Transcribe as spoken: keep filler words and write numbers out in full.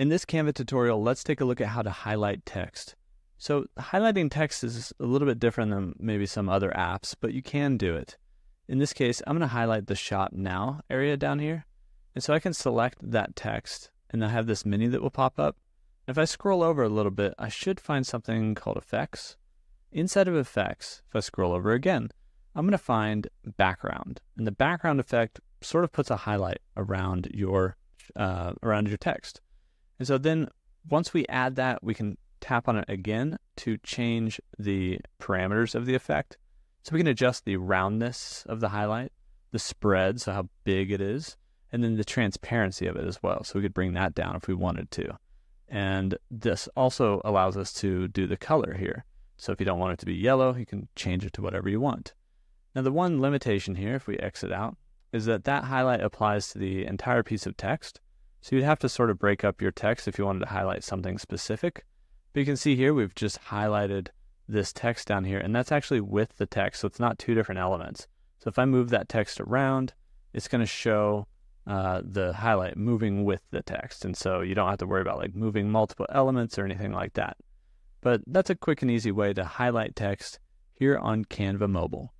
In this Canva tutorial, let's take a look at how to highlight text. So highlighting text is a little bit different than maybe some other apps, but you can do it. In this case, I'm going to highlight the Shop Now area down here. And so I can select that text, and I have this menu that will pop up. If I scroll over a little bit, I should find something called Effects. Inside of Effects, if I scroll over again, I'm going to find Background. And the background effect sort of puts a highlight around your, uh, around your text. And so then once we add that, we can tap on it again to change the parameters of the effect. So we can adjust the roundness of the highlight, the spread, so how big it is, and then the transparency of it as well. So we could bring that down if we wanted to. And this also allows us to do the color here. So if you don't want it to be yellow, you can change it to whatever you want. Now the one limitation here, if we exit out, is that that highlight applies to the entire piece of text. So you'd have to sort of break up your text if you wanted to highlight something specific. But you can see here, we've just highlighted this text down here, and that's actually with the text, so it's not two different elements. So if I move that text around, it's gonna show uh, the highlight moving with the text. And so you don't have to worry about like moving multiple elements or anything like that. But that's a quick and easy way to highlight text here on Canva Mobile.